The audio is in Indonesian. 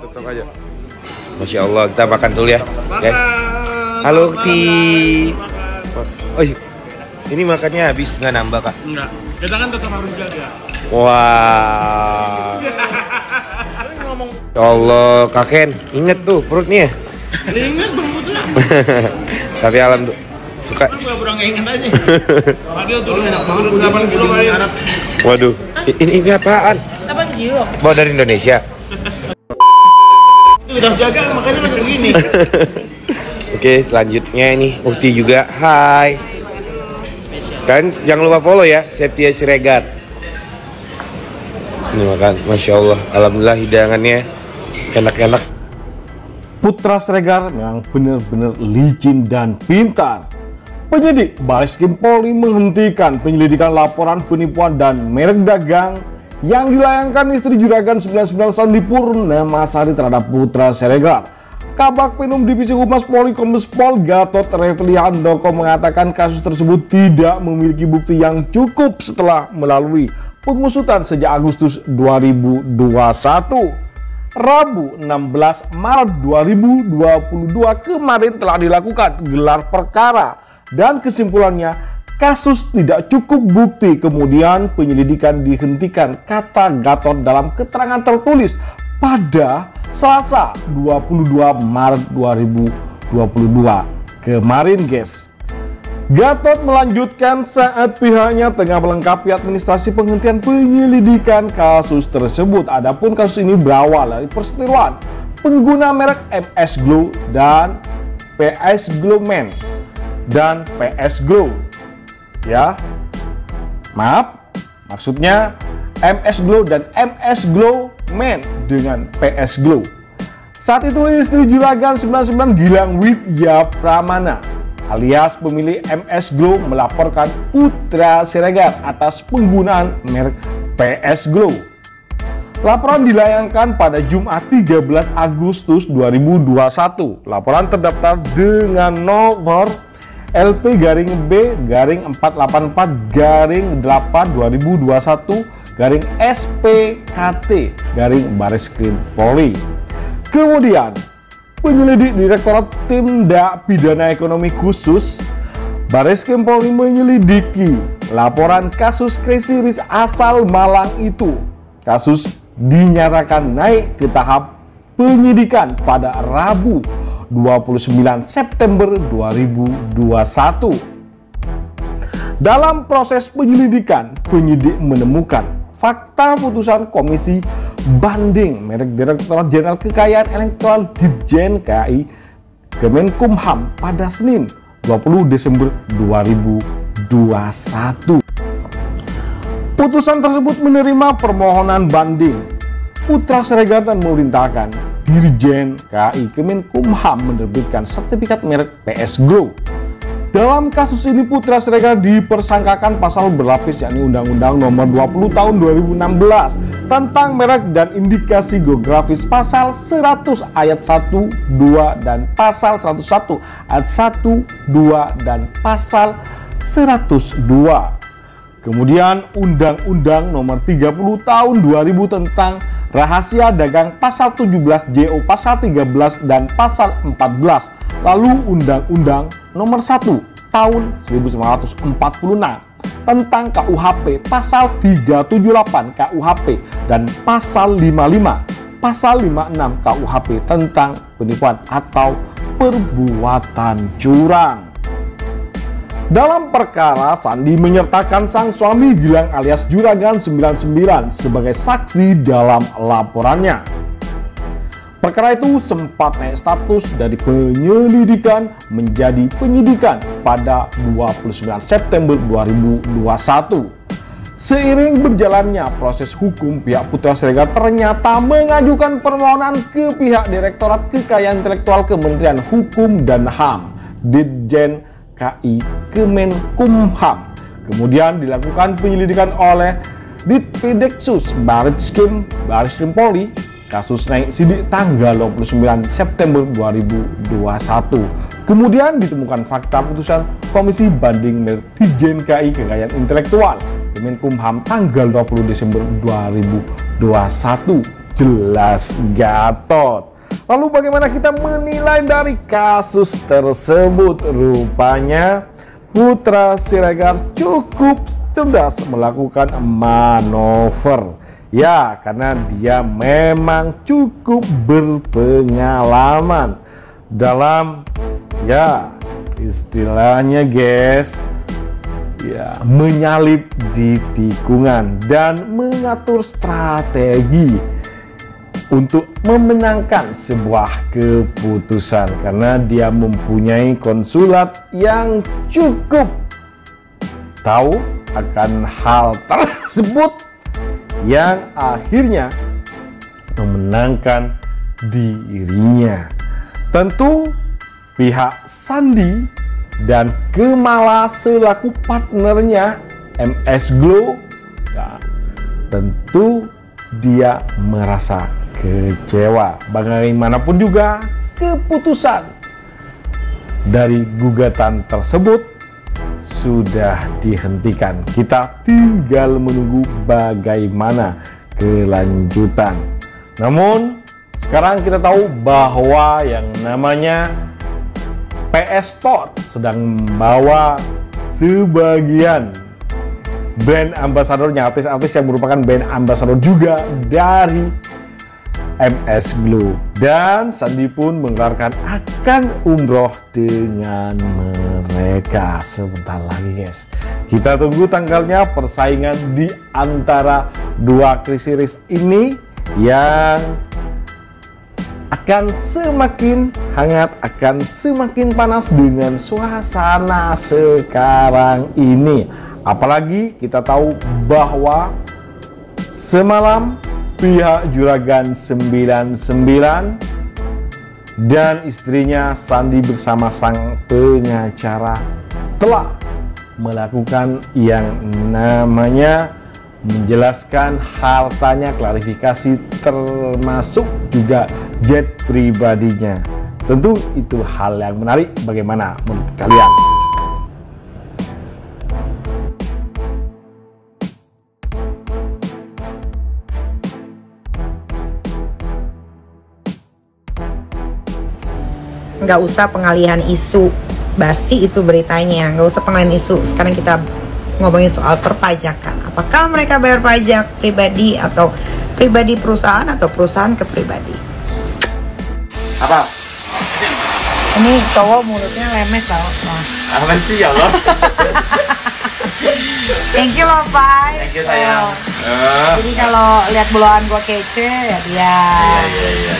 Tutup aja. Masya Allah, kita makan dulu ya, guys. Halo Ti. Oh, ini makannya habis nggak nambah kak? Enggak. Kita kan tetap harus jaga. Wah. Ya Allah, Kaken, inget tuh perutnya. Ingat perutnya. Tapi alam tuh suka. Waduh, ini apaan? Bawa dari Indonesia. Udah jaga makanya udah begini. Oke, selanjutnya ini Uhti juga. Hai. Dan jangan lupa follow ya, Putra Siregar. Ini makan, masya Allah, alhamdulillah hidangannya enak-enak. Putra Siregar memang benar-benar licin dan pintar. Penyidik Bareskrim Polri menghentikan penyelidikan laporan penipuan dan merek dagang yang dilayangkan istri Juragan 99 Shandy Purnamasari terhadap Putra Siregar. Kabak Penum Divisi Humas Polri Kombes Pol Gatot Reviyanto mengatakan kasus tersebut tidak memiliki bukti yang cukup setelah melalui pengusutan sejak Agustus 2021. Rabu 16 Maret 2022 kemarin telah dilakukan gelar perkara dan kesimpulannya kasus tidak cukup bukti, kemudian penyelidikan dihentikan, kata Gatot dalam keterangan tertulis pada Selasa 22 Maret 2022 kemarin, guys. Gatot melanjutkan saat pihaknya tengah melengkapi administrasi penghentian penyelidikan kasus tersebut. Adapun kasus ini berawal dari perseteruan pengguna merek MS Glow dan PS Glow Men dan PS Glow. Ya, maaf, maksudnya MS Glow dan MS Glow Men dengan PS Glow. Saat itu istri Juragan 99 Gilang Widya Pramana alias pemilik MS Glow melaporkan Putra Siregar atas penggunaan merek PS Glow. Laporan dilayangkan pada Jumat 13 Agustus 2021. Laporan terdaftar dengan nomor LP-B-488-8 2021-SPKT-Bareskrim Polri. Kemudian penyelidik Direktorat Tindak Pidana Ekonomi Khusus Bareskrim Polri menyelidiki laporan kasus Crazy Rich asal Malang itu. Kasus dinyatakan naik ke tahap penyidikan pada Rabu 29 September 2021. Dalam proses penyelidikan, penyidik menemukan fakta putusan Komisi Banding Merk Direktorat Jenderal Kekayaan Intelektual Dirjen KI Kemenkumham pada Senin 20 Desember 2021. Putusan tersebut menerima permohonan banding Putra Siregar dan memerintahkan Dirjen KI Kemenkumham menerbitkan sertifikat merek PS Glow. Dalam kasus ini Putra Siregar dipersangkakan pasal berlapis yakni Undang-Undang Nomor 20 Tahun 2016 tentang merek dan indikasi geografis pasal 100 ayat 1, 2 dan pasal 101 ayat 1, 2 dan pasal 102. Kemudian Undang-Undang Nomor 30 Tahun 2000 tentang rahasia dagang pasal 17 JO pasal 13 dan pasal 14, lalu Undang-Undang Nomor 1 Tahun 1946 tentang KUHP pasal 378 KUHP dan pasal 55 pasal 56 KUHP tentang penipuan atau perbuatan curang. Dalam perkara, Shandy menyertakan sang suami Gilang alias Juragan 99 sebagai saksi dalam laporannya. Perkara itu sempat naik status dari penyelidikan menjadi penyidikan pada 29 September 2021. Seiring berjalannya proses hukum, pihak Putra Siregar ternyata mengajukan permohonan ke pihak Direktorat Kekayaan Intelektual Kementerian Hukum dan HAM, Ditjen KI Kemenkumham. Kemudian dilakukan penyelidikan oleh DIPEDEXUS Bareskrim Polri. Kasus naik sidik tanggal 29 September 2021. Kemudian ditemukan fakta putusan Komisi Banding Merk Dirjen KI Kekayaan Intelektual Kemenkumham tanggal 20 Desember 2021. jelas Gatot. Lalu bagaimana kita menilai dari kasus tersebut? Rupanya Putra Siregar cukup cerdas melakukan manuver. Ya, karena dia memang cukup berpengalaman dalam, ya istilahnya guys, ya menyalip di tikungan dan mengatur strategi untuk memenangkan sebuah keputusan, karena dia mempunyai konsulat yang cukup tahu akan hal tersebut yang akhirnya memenangkan dirinya. Tentu pihak Shandy dan Kemala selaku partnernya MS Glow, ya, tentu dia merasa kecewa. Bagaimanapun juga keputusan dari gugatan tersebut sudah dihentikan. Kita tinggal menunggu bagaimana kelanjutan. Namun sekarang kita tahu bahwa yang namanya PS Store sedang membawa sebagian brand ambasadornya, artis-artis yang merupakan brand ambasador juga dari MS Glow, dan Shandy pun menggelarkan akan umroh dengan mereka sebentar lagi guys. Kita tunggu tanggalnya. Persaingan di antara dua series ini yang akan semakin hangat, akan semakin panas dengan suasana sekarang ini. Apalagi kita tahu bahwa semalam pihak Juragan 99 dan istrinya Shandy bersama sang pengacara telah melakukan yang namanya menjelaskan hartanya, klarifikasi termasuk juga jet pribadinya. Tentu itu hal yang menarik. Bagaimana menurut kalian? Nggak usah pengalihan isu, basi itu beritanya, nggak usah pengalihan isu. Sekarang kita ngomongin soal perpajakan. Apakah mereka bayar pajak pribadi atau pribadi perusahaan atau perusahaan ke pribadi? Apa? Ini cowok mulutnya lemes tau. Apa sih ya lo? Thank you loh Pai. Thank you sayang. Jadi kalau lihat boloan gua kece ya dia.